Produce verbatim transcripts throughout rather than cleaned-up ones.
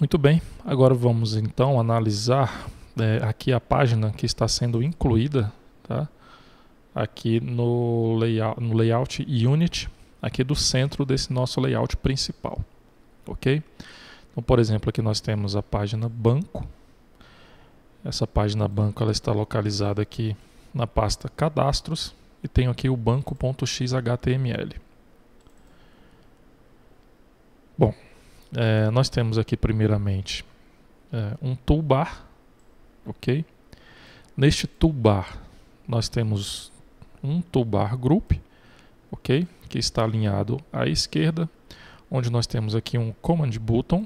Muito bem, agora vamos então analisar é, aqui a página que está sendo incluída, tá? Aqui no layout, no layout unit, aqui do centro desse nosso layout principal, ok? Então, por exemplo, aqui nós temos a página banco. Essa página banco ela está localizada aqui na pasta cadastros e tenho aqui o banco ponto x h t m l. Bom, é, nós temos aqui primeiramente é, um toolbar, ok? Neste toolbar nós temos um toolbar group, ok? Que está alinhado à esquerda, onde nós temos aqui um command button,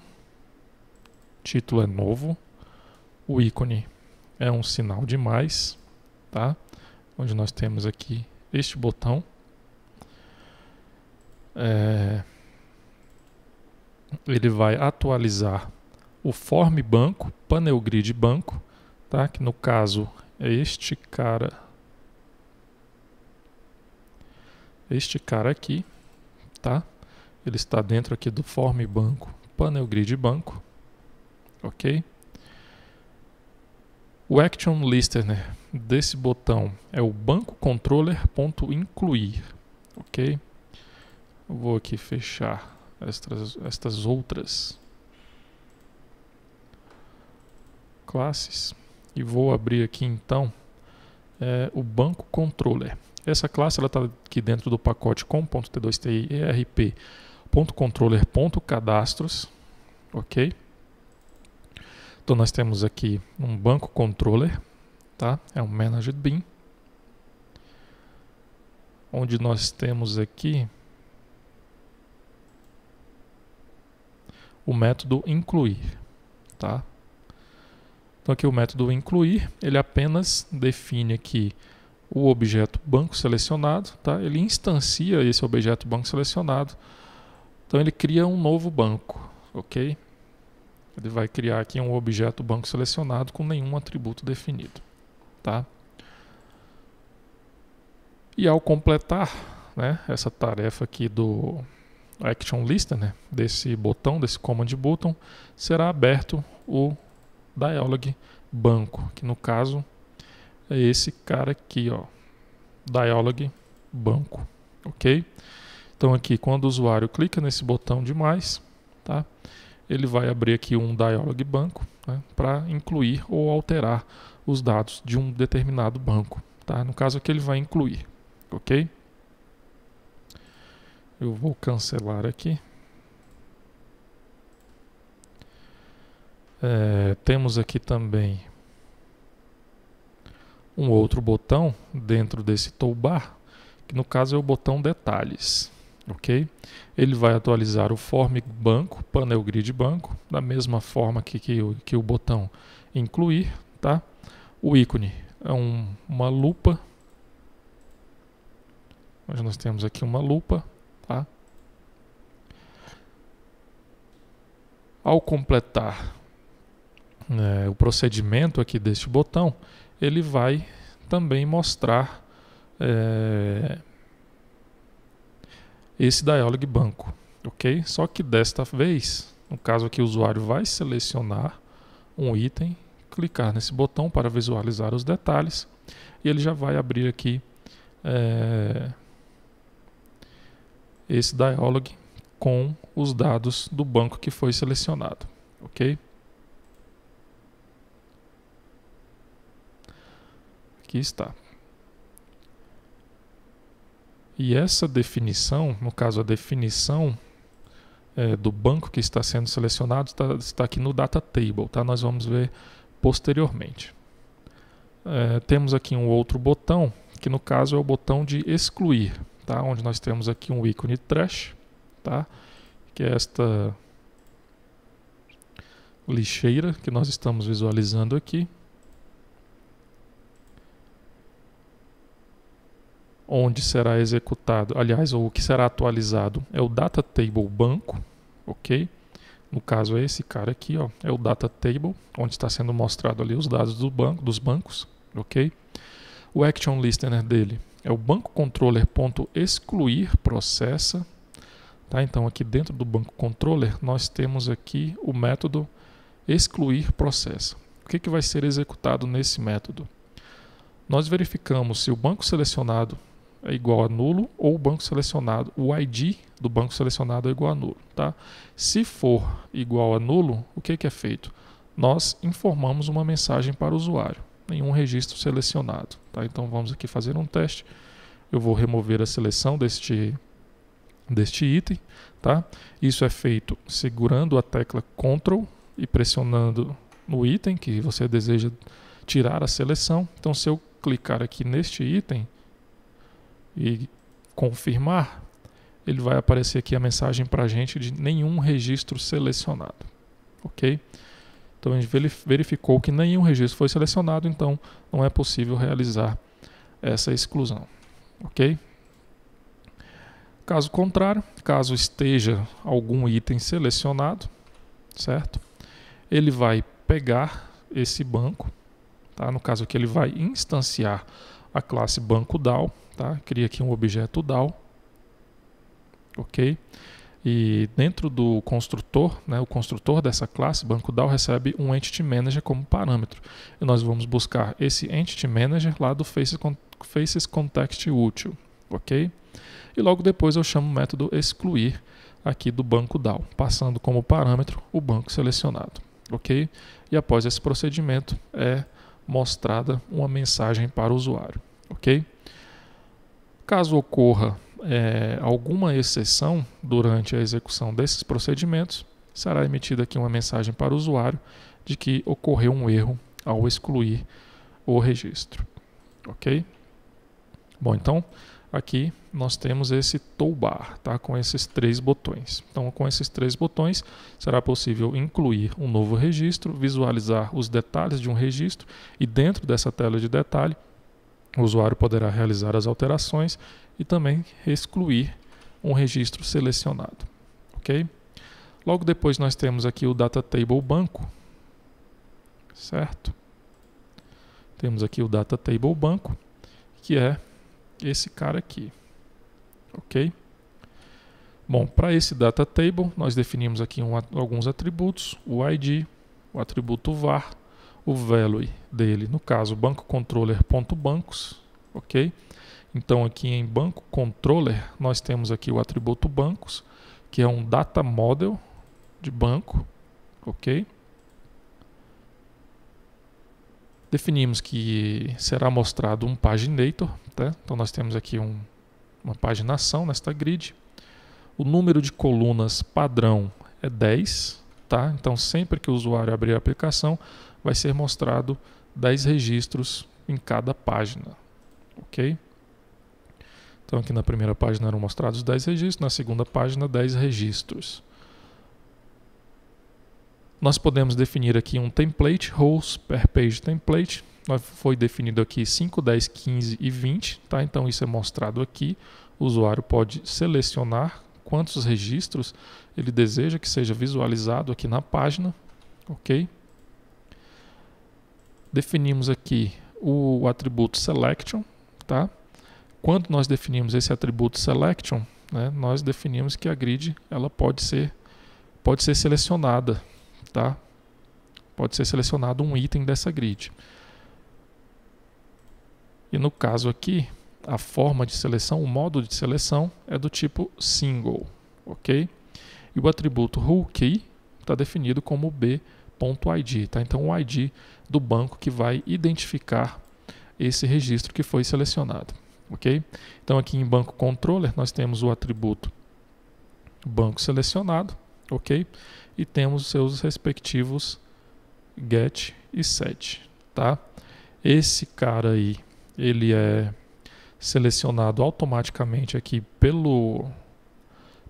título é novo, o ícone é um sinal de mais, tá? Onde nós temos aqui este botão. É... Ele vai atualizar o FormBanco, PanelGridBanco, tá? Que no caso é este cara, este cara aqui, tá? Ele está dentro aqui do FormBanco, PanelGridBanco, ok? O Action Listener desse botão é o BancoController.incluir, ok? Eu vou aqui fechar Estas, estas outras classes e vou abrir aqui então é, o banco controller. Essa classe ela está aqui dentro do pacote com.t dois t erp.controller.cadastros, ok? Então nós temos aqui um banco controller, tá? É um managed bean, onde nós temos aqui o método incluir, tá? Então aqui o método incluir, ele apenas define aqui o objeto banco selecionado, tá? Ele instancia esse objeto banco selecionado, então ele cria um novo banco, ok? Ele vai criar aqui um objeto banco selecionado com nenhum atributo definido, tá? E ao completar, né, essa tarefa aqui do Action Listener, né, desse botão, desse Command Button, será aberto o DialogBanco, que no caso é esse cara aqui, ó, DialogBanco, ok? Então aqui, quando o usuário clica nesse botão de mais, tá, ele vai abrir aqui um DialogBanco, né, para incluir ou alterar os dados de um determinado banco, tá? No caso aqui ele vai incluir, ok? Eu vou cancelar aqui. É, temos aqui também um outro botão dentro desse toolbar, que no caso é o botão detalhes, ok? Ele vai atualizar o FormBanco, PanelGridBanco, da mesma forma que, que, que o botão incluir, tá? O ícone é um, uma lupa, onde nós temos aqui uma lupa. Tá? Ao completar né, o procedimento aqui deste botão, ele vai também mostrar é, esse DialogBanco, ok? Só que desta vez, no caso aqui o usuário vai selecionar um item, clicar nesse botão para visualizar os detalhes e ele já vai abrir aqui é, esse dialog com os dados do banco que foi selecionado, ok? Aqui está. E essa definição, no caso a definição é, do banco que está sendo selecionado, está, está aqui no DataTable, tá? Nós vamos ver posteriormente. É, temos aqui um outro botão, que no caso é o botão de excluir. Tá, onde nós temos aqui um ícone trash, tá, que é esta lixeira que nós estamos visualizando aqui, onde será executado, aliás, o que será atualizado é o DataTable banco, ok? No caso é esse cara aqui, ó, é o DataTable, onde está sendo mostrado ali os dados do banco, dos bancos, ok? O Action Listener dele é o banco controller.excluir processa Tá? Então, aqui dentro do BancoController, nós temos aqui o método excluir processo. O que, que vai ser executado nesse método? Nós verificamos se o banco selecionado é igual a nulo ou o banco selecionado, o I D do banco selecionado é igual a nulo. Tá? Se for igual a nulo, o que, que é feito? Nós informamos uma mensagem para o usuário, nenhum registro selecionado. Tá? Então vamos aqui fazer um teste. Eu vou remover a seleção deste, deste item. Tá? Isso é feito segurando a tecla Ctrl e pressionando no item que você deseja tirar a seleção. Então, se eu clicar aqui neste item e confirmar, ele vai aparecer aqui a mensagem para a gente de nenhum registro selecionado. Ok? Então, a gente verificou que nenhum registro foi selecionado, então não é possível realizar essa exclusão. Ok? Caso contrário, caso esteja algum item selecionado, certo? Ele vai pegar esse banco, tá? No caso aqui, ele vai instanciar a classe BancoDAO, tá? Cria aqui um objeto D A O, ok? E dentro do construtor, né, o construtor dessa classe, BancoDAO, recebe um EntityManager como parâmetro. E nós vamos buscar esse EntityManager lá do FacesContextUtil, ok? E logo depois eu chamo o método excluir aqui do BancoDAO, passando como parâmetro o banco selecionado, ok? E após esse procedimento é mostrada uma mensagem para o usuário, ok? Caso ocorra É, alguma exceção durante a execução desses procedimentos, será emitida aqui uma mensagem para o usuário de que ocorreu um erro ao excluir o registro. Ok? Bom, então aqui nós temos esse toolbar, tá? Com esses três botões. Então, com esses três botões será possível incluir um novo registro, visualizar os detalhes de um registro e dentro dessa tela de detalhe o usuário poderá realizar as alterações e também excluir um registro selecionado, ok? Logo depois nós temos aqui o DataTable Banco, certo? Temos aqui o DataTable Banco, que é esse cara aqui, ok? Bom, para esse DataTable nós definimos aqui um, alguns atributos, o I D, o atributo var, o value dele, no caso, BancoController.bancos, ok? Então, aqui em BancoController, nós temos aqui o atributo bancos, que é um data model de banco, ok? Definimos que será mostrado um paginator, tá? Então, nós temos aqui um, uma paginação nesta grid. O número de colunas padrão é dez, tá? Então, sempre que o usuário abrir a aplicação, vai ser mostrado dez registros em cada página, ok? Então aqui na primeira página eram mostrados dez registros, na segunda página dez registros. Nós podemos definir aqui um template, rows per page template, foi definido aqui cinco, dez, quinze e vinte, tá? Então isso é mostrado aqui, o usuário pode selecionar quantos registros ele deseja que seja visualizado aqui na página, ok? Definimos aqui o atributo selection, tá? Quando nós definimos esse atributo selection, né, nós definimos que a grid ela pode ser pode ser selecionada, tá? Pode ser selecionado um item dessa grid. E no caso aqui, a forma de seleção, o modo de seleção é do tipo single, ok? E o atributo rule key está definido como b .id, tá? Então o I D do banco que vai identificar esse registro que foi selecionado, ok? Então aqui em BancoController nós temos o atributo banco selecionado, ok? E temos os seus respectivos get e set, tá? Esse cara aí, ele é selecionado automaticamente aqui pelo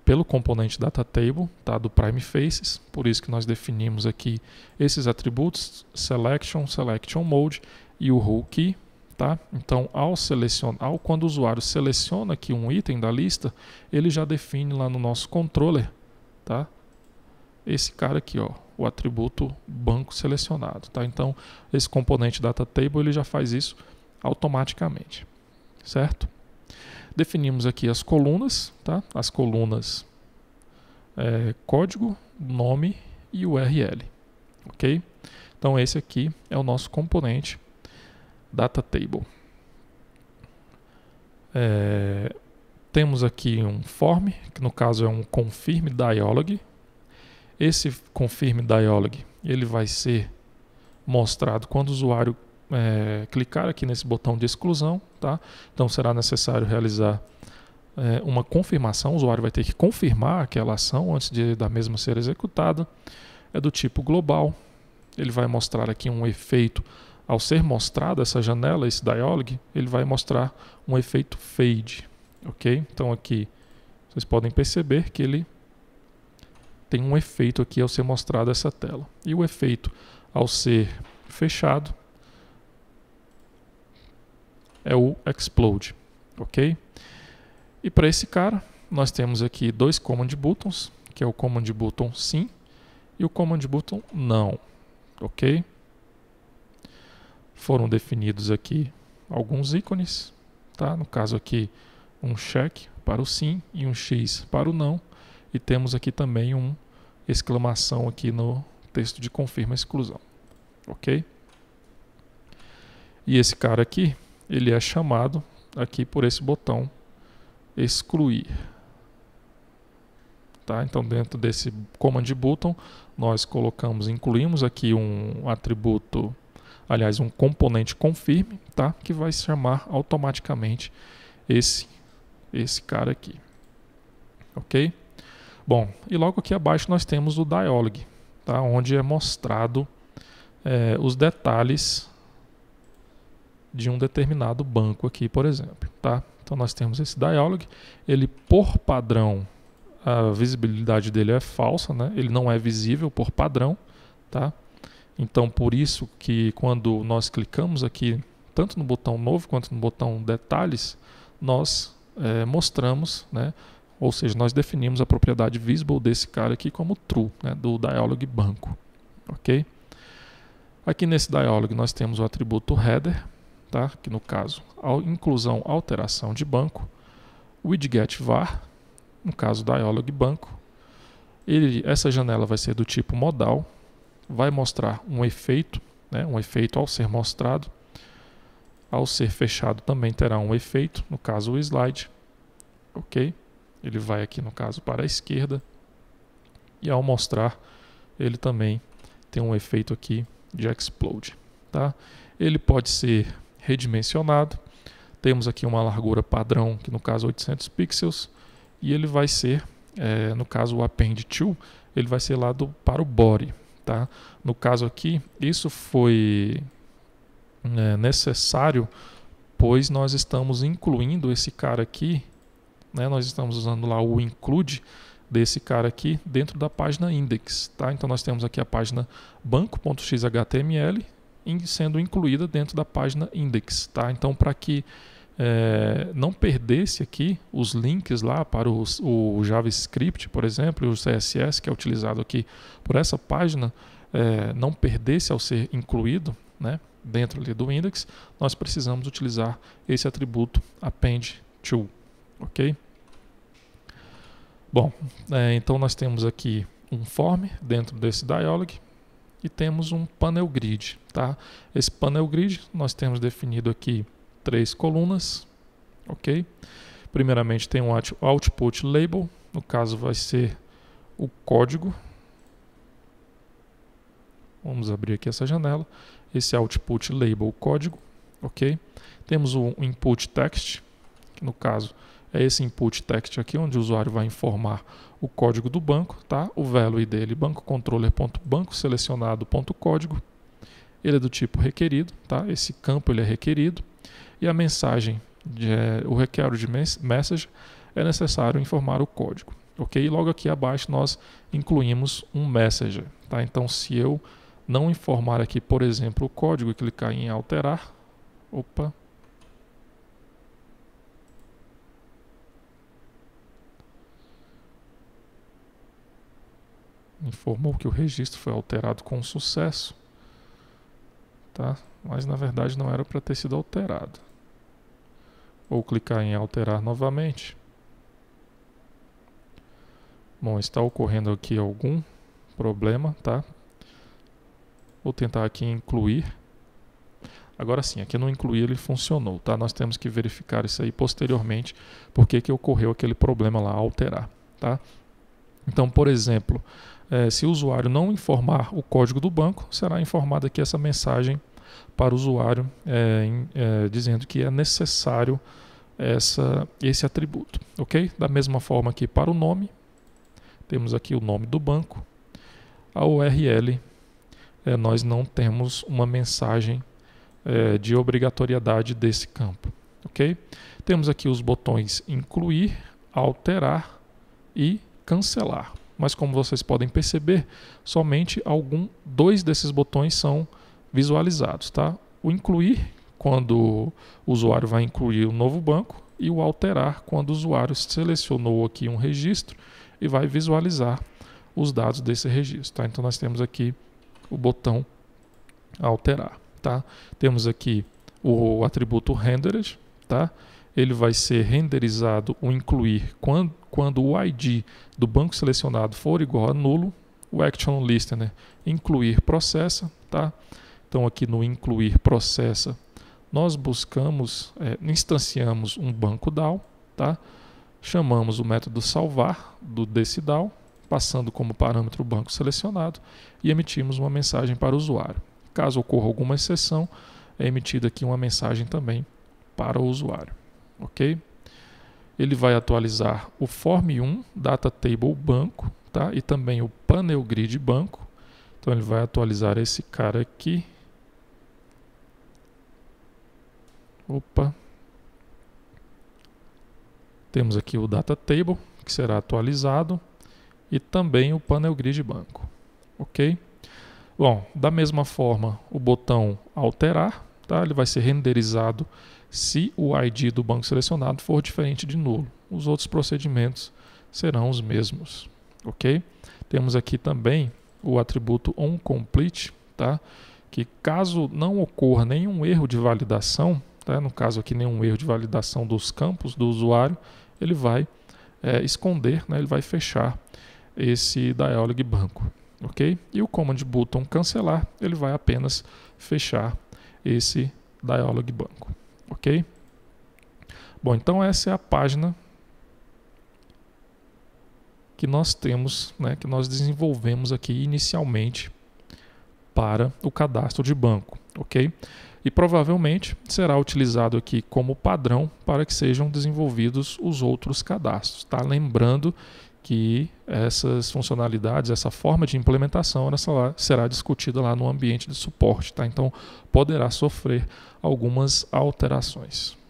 pelo componente DataTable, tá, do PrimeFaces, por isso que nós definimos aqui esses atributos, Selection, Selection Mode e o rule key, tá? Então, ao selecionar, quando o usuário seleciona aqui um item da lista, ele já define lá no nosso controller, tá, esse cara aqui, ó, o atributo banco selecionado, tá? Então, esse componente DataTable ele já faz isso automaticamente, certo? Definimos aqui as colunas, tá? As colunas é, código, nome e U R L. Ok? Então esse aqui é o nosso componente DataTable. É, temos aqui um form, que no caso é um ConfirmDialog. Esse ConfirmDialog ele vai ser mostrado quando o usuário é, clicar aqui nesse botão de exclusão, tá? Então será necessário realizar é, uma confirmação. O usuário vai ter que confirmar aquela ação antes de, da mesma ser executada. É do tipo global. Ele vai mostrar aqui um efeito. Ao ser mostrada essa janela, esse dialog, ele vai mostrar um efeito fade, ok? Então aqui vocês podem perceber que ele tem um efeito aqui ao ser mostrada essa tela. E o efeito ao ser fechado é o explode, ok? E para esse cara, nós temos aqui dois command buttons, que é o command button sim e o command button não, ok? Foram definidos aqui alguns ícones, tá? No caso aqui um check para o sim e um X para o não, e temos aqui também um exclamação aqui no texto de confirma exclusão, ok? E esse cara aqui, ele é chamado aqui por esse botão excluir, tá? Então dentro desse command button nós colocamos, incluímos aqui um atributo, aliás, um componente confirme, tá? Que vai chamar automaticamente esse, esse cara aqui. Ok? Bom, e logo aqui abaixo nós temos o dialog, tá? Onde é mostrado é, os detalhes de um determinado banco aqui, por exemplo. Tá? Então nós temos esse dialog, ele por padrão, a visibilidade dele é falsa, né? Ele não é visível por padrão, tá? Então, por isso que quando nós clicamos aqui, tanto no botão novo quanto no botão detalhes, nós é, mostramos, né, ou seja, nós definimos a propriedade visible desse cara aqui como true, né, do DialogBanco. Okay? Aqui nesse dialog nós temos o atributo header, tá? Que no caso, inclusão, alteração de banco, widgetVar, no caso DialogBanco. Ele, essa janela vai ser do tipo modal. Vai mostrar um efeito, né? Um efeito ao ser mostrado. Ao ser fechado também terá um efeito, no caso o slide. Ok? Ele vai aqui no caso para a esquerda. E ao mostrar, ele também tem um efeito aqui de explode. Tá? Ele pode ser redimensionado. Temos aqui uma largura padrão, que no caso oitocentos pixels. E ele vai ser, é, no caso o append to, ele vai ser lá do, para o body. Tá? No caso aqui, isso foi é, necessário, pois nós estamos incluindo esse cara aqui, né? Nós estamos usando lá o include desse cara aqui dentro da página index. Tá? Então nós temos aqui a página banco ponto x h t m l sendo incluída dentro da página index. Tá? Então para que é, não perdesse aqui os links lá para os, o JavaScript, por exemplo, e o C S S que é utilizado aqui por essa página, é, não perdesse ao ser incluído, né, dentro ali do index, nós precisamos utilizar esse atributo append to, ok? Bom, é, então nós temos aqui um form dentro desse dialog e temos um panel grid, tá? Esse panel grid nós temos definido aqui três colunas, ok? Primeiramente tem um output label, no caso vai ser o código. Vamos abrir aqui essa janela. Esse output label código, ok? Temos o input text, que no caso é esse input text aqui, onde o usuário vai informar o código do banco, tá? O value dele, banco controller ponto banco selecionado ponto código. Ele é do tipo requerido, tá? Esse campo ele é requerido. E a mensagem, de, o required message, é necessário informar o código. Okay? E logo aqui abaixo nós incluímos um messenger. Tá? Então se eu não informar aqui, por exemplo, o código e clicar em alterar, opa, informou que o registro foi alterado com sucesso, tá? Mas na verdade não era para ter sido alterado. Ou clicar em alterar novamente. Bom, está ocorrendo aqui algum problema, tá? Vou tentar aqui incluir. Agora sim, aqui no incluir ele funcionou, tá? Nós temos que verificar isso aí posteriormente, porque que ocorreu aquele problema lá, alterar, tá? Então, por exemplo, eh, se o usuário não informar o código do banco, será informada aqui essa mensagem para o usuário eh, em, eh, dizendo que é necessário essa, esse atributo, ok? Da mesma forma aqui para o nome, temos aqui o nome do banco. A U R L, eh, nós não temos uma mensagem É, de obrigatoriedade desse campo, ok? Temos aqui os botões incluir, alterar e cancelar, mas como vocês podem perceber, somente algum, dois desses botões são visualizados, tá? O incluir, quando o usuário vai incluir um novo banco, e o alterar, quando o usuário selecionou aqui um registro e vai visualizar os dados desse registro, tá? Então nós temos aqui o botão alterar. Tá? Temos aqui o atributo rendered, tá? Ele vai ser renderizado ou incluir quando, quando o I D do banco selecionado for igual a nulo. O action listener, incluir processa, tá? Então aqui no incluir processa nós buscamos, é, instanciamos um banco D A O, tá? Chamamos o método salvar do desse D A O, passando como parâmetro o banco selecionado e emitimos uma mensagem para o usuário. Caso ocorra alguma exceção, é emitida aqui uma mensagem também para o usuário, ok? Ele vai atualizar o Form um, DataTable Banco, tá? E também o PanelGridBanco. Então ele vai atualizar esse cara aqui. Opa! Temos aqui o DataTable, que será atualizado, e também o PanelGridBanco, ok? Bom, da mesma forma, o botão alterar, tá? Ele vai ser renderizado se o I D do banco selecionado for diferente de nulo. Os outros procedimentos serão os mesmos, ok? Temos aqui também o atributo onComplete, tá? Que caso não ocorra nenhum erro de validação, tá? No caso aqui nenhum erro de validação dos campos do usuário, ele vai é, esconder, né? Ele vai fechar esse DialogBanco. Okay? E o command button cancelar, ele vai apenas fechar esse DialogBanco, ok? Bom, então essa é a página que nós temos, né, que nós desenvolvemos aqui inicialmente para o cadastro de banco, ok? E provavelmente será utilizado aqui como padrão para que sejam desenvolvidos os outros cadastros, tá? Lembrando que essas funcionalidades, essa forma de implementação será discutida lá no ambiente de suporte, tá? Então poderá sofrer algumas alterações.